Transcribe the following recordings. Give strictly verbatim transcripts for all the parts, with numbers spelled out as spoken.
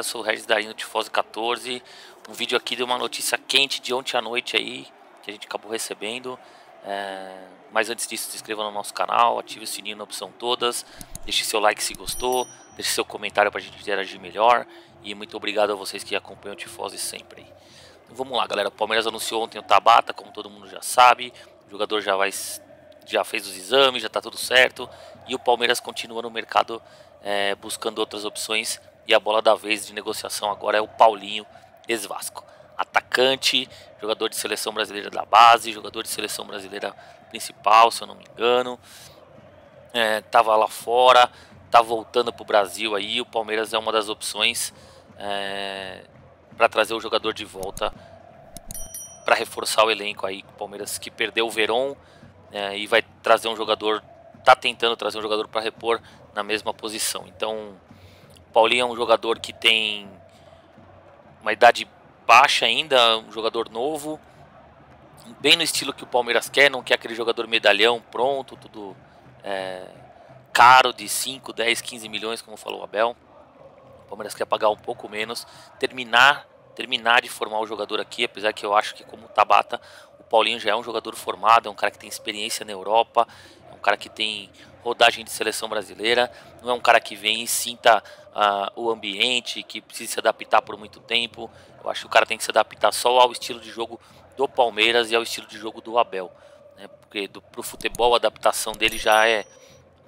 galera, sou o Regis Darinho, Tifosi quatorze. Um vídeo aqui de uma notícia quente de ontem à noite aí, que a gente acabou recebendo. É... Mas antes disso, se inscreva no nosso canal, ative o sininho na opção todas, deixe seu like se gostou, deixe seu comentário para a gente interagir melhor. E muito obrigado a vocês que acompanham o Tifosi sempre. Então, vamos lá, galera. O Palmeiras anunciou ontem o Tabata, como todo mundo já sabe. O jogador já vai... já fez os exames, já está tudo certo. E o Palmeiras continua no mercado é, buscando outras opções. E a bola da vez de negociação agora é o Paulinho, ex-Vasco. Atacante, jogador de seleção brasileira da base, jogador de seleção brasileira principal, se eu não me engano. É, tava lá fora, tá voltando para o Brasil aí. O Palmeiras é uma das opções é, para trazer o jogador de volta, para reforçar o elenco aí. O Palmeiras que perdeu o Verón. É, e vai trazer um jogador, tá tentando trazer um jogador para repor na mesma posição. Então, o Paulinho é um jogador que tem uma idade baixa ainda, um jogador novo, bem no estilo que o Palmeiras quer, não quer aquele jogador medalhão pronto, tudo é, caro, de cinco, dez, quinze milhões, como falou o Abel. O Palmeiras quer pagar um pouco menos, terminar, terminar de formar o jogador aqui, apesar que eu acho que, como o Tabata, Paulinho já é um jogador formado, é um cara que tem experiência na Europa, é um cara que tem rodagem de seleção brasileira, não é um cara que vem e sinta uh, o ambiente, que precisa se adaptar por muito tempo. Eu acho que o cara tem que se adaptar só ao estilo de jogo do Palmeiras e ao estilo de jogo do Abel, né? Porque do, pro futebol a adaptação dele já é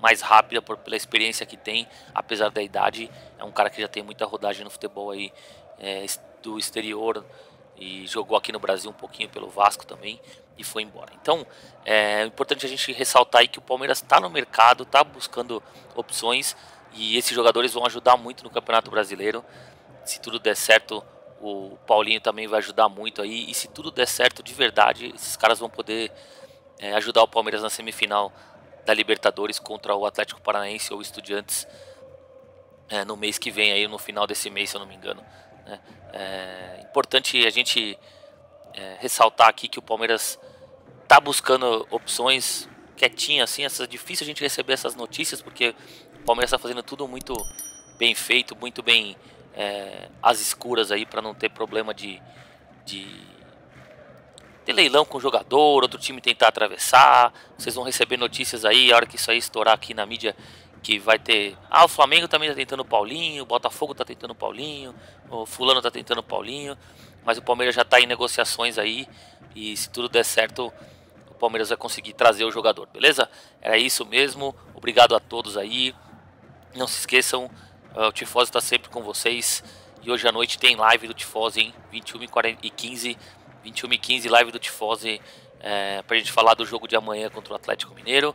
mais rápida por, pela experiência que tem, apesar da idade. É um cara que já tem muita rodagem no futebol aí é, do exterior, e jogou aqui no Brasil um pouquinho pelo Vasco também e foi embora. Então é importante a gente ressaltar aí que o Palmeiras está no mercado, está buscando opções, e esses jogadores vão ajudar muito no Campeonato Brasileiro. Se tudo der certo, o Paulinho também vai ajudar muito aí, e se tudo der certo de verdade, esses caras vão poder é, ajudar o Palmeiras na semifinal da Libertadores contra o Atlético Paranaense ou Estudiantes é, no mês que vem, aí no final desse mês, se eu não me engano. É importante a gente é, ressaltar aqui que o Palmeiras está buscando opções quietinho assim. É difícil a gente receber essas notícias, porque o Palmeiras está fazendo tudo muito bem feito, muito bem é, às escuras aí, para não ter problema de, de, de leilão com o jogador, outro time tentar atravessar. Vocês vão receber notícias aí, a hora que isso aí estourar aqui na mídia, que vai ter... Ah, o Flamengo também tá tentando o Paulinho, o Botafogo tá tentando o Paulinho, o fulano tá tentando o Paulinho, mas o Palmeiras já tá em negociações aí, e se tudo der certo, o Palmeiras vai conseguir trazer o jogador, beleza? Era isso mesmo, obrigado a todos aí, não se esqueçam, o Tifosi tá sempre com vocês, e hoje à noite tem live do Tifosi, hein? vinte e uma e quinze, vinte e uma e quinze, live do Tifosi, é, pra gente falar do jogo de amanhã contra o Atlético Mineiro,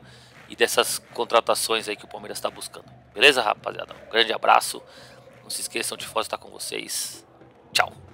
e dessas contratações aí que o Palmeiras está buscando. Beleza, rapaziada? Um grande abraço. Não se esqueçam, o Tifosi está com vocês. Tchau.